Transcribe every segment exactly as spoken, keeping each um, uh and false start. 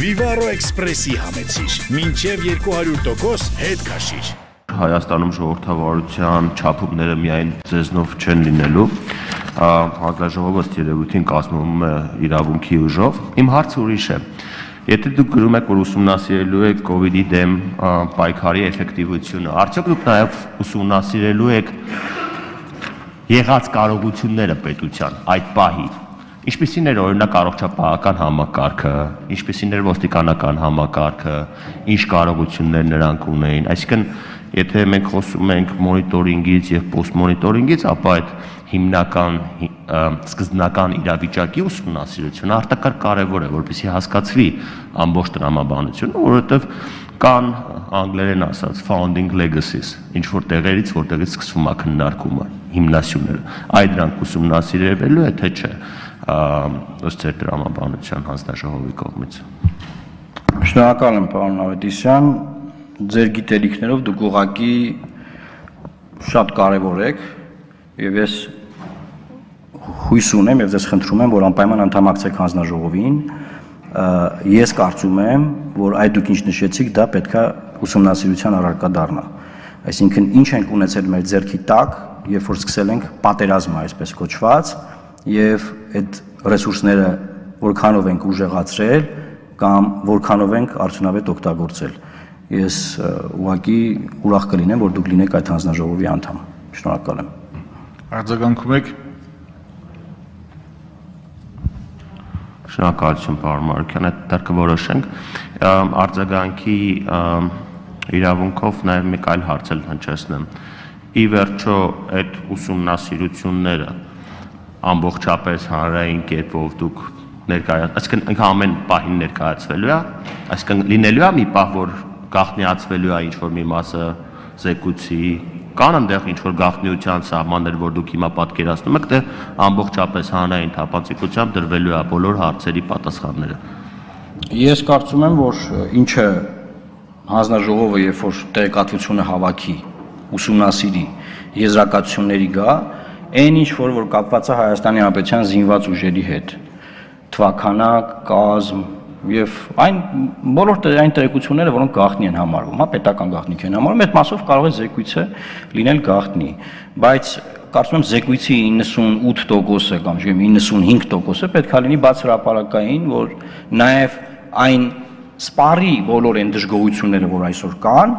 Vivaro Express-ի համեցիր, մինչև երկու հարյուր տոկոս հետ քաշիր։ Հայաստանում ժողովրդավարության չափումները միայն ձեզնով չեն լինելու, հանձնաժողովը ըստ երևույթին կազմվում է իրավունքի ուժով։ Իմ հարցը ուրիշ է։ Եթե դուք գրում եք, որ ուսումնասիրելու եք COVID-ի դեմ պայքարի էֆեկտիվությունը, արդյոք դուք նաև ուսումնասիրելու եք եղած կարողությունները պետության այդ պահի։ Ինչպիսին էր օրինակ առողջապահական համակարգը, ինչպիսին էր ոստիկանական համակարգը, ինչ կարողություններ նրանք ունեին։ Այսինքն, եթե մենք խոսում ենք մոնիտորինգից եւ պոստմոնիտորինգից, ապա այդ հիմնական սկզբնական իրավիճակի ուսումնասիրությունը արտակարգ կարևոր է, որպեսզի հասկացվի ամբողջ տրամաբանությունը, որովհետեւ կան անգլերեն ասած founding legacies, ինչ որ տեղերից, որտեղից սկսվում է քննարկումը, հիմնասյուները։ Այդ դրանք ուսումնասիրելու է, թե չէ։ Ըստ ձեր տրամաբանության հանձնաժողովի կողմից։ Շնորհակալ եմ, պարոն Ավետիսյան, ձեր գիտելիքներով դուք ուղղակի շատ կարևոր եք եւ ես հույս ունեմ եւ ձեզ խնդրում եմ, որ անպայման անդամակցեք հանձնաժողովին։ Ես կարծում եմ, որ այդ դուք ինչ նշեցիք, դա պետքա ուսումնասիրության առարկա դառնա։ Այսինքն, ինչ ենք ունեցել մեր ձեռքի տակ, երբ որ սկսել ենք պատերազմը, այսպես կոչված, եւ այդ ռեսուրսները որքանով ենք ուժեղացրել կամ որքանով ենք արդյունավետ օգտագործել։ Ես ուղղակի ուրախ կլինեմ, որ դուք լինեք այդ հանձնաժողովի անդամ։ Շնորհակալ եմ։ Արձագանքում եք։ Շնորհակալություն, պարոն Մարուկյան, այդ դեպքը որոշենք։ Արձագանքի իրավունքով նաեւ մեկ այլ հարց եմ հնչեցնեմ։ Ի վերջո, այդ ուսումնասիրությունները ամբողջապես հանրային կերպով դուք ներկայացրեք, այսինքն ինքը ամեն պահին ներկայացվելու է, այսինքն լինելու է մի պահ, որ գաղտնիացվելու է ինչ-որ մի մասը զեկուցի, կան այնտեղ ինչ-որ գաղտնիության սահմաններ, որ դուք հիմա պատկերացնում եք, դե ամբողջապես հանրային թափանցիկությամբ դրվելու է բոլոր հարցերի պատասխանները։ Ես կարծում եմ, որ ինչը հանձնաժողովը, երբ որ տեղեկատվությունը հավաքի, ուսումնասիրի, եզրակացությունների գա, այն ինչ որ որ կապված է Հայաստանի Հանրապետության զինված ուժերի հետ, թվականակ, կազմ եւ այն բոլոր այն տեղեկությունները, որոնք գաղտնի են համարվում, հա, պետական գաղտնիք են համարվում, այդ մասով կարող է զեկույցը լինել գաղտնի, բայց կարծում եմ զեկույցի իննսունութ տոկոսը կամ իննսունհինգ տոկոսը պետք է լինի բաց հրապարակային, որ նաեւ այն սպարի բոլոր այն դժգոհությունները, որ այսօր կան,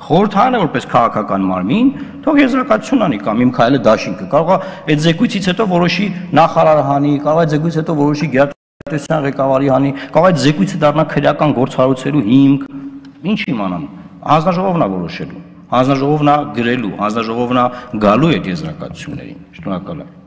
Խորհրդարանը որպես քաղաքական մարմին, թող եզրակացություն անի կամ իմ քայլը դաշինքը, կարող է այդ զեկույցից հետո որոշի նախարարանի, կարող է այդ զեկույցից հետո որոշի գերատեսչության ղեկավարի հանի, կարող է այդ զեկույցը դառնա քրեական գործառույթելու հիմք, ինչ իմանամ, հանձնաժողովն է որոշելու, հանձնաժողովն է գրելու, հանձնաժողովն է գալու այդ եզրակացություններին։ Շնորհակալ եմ։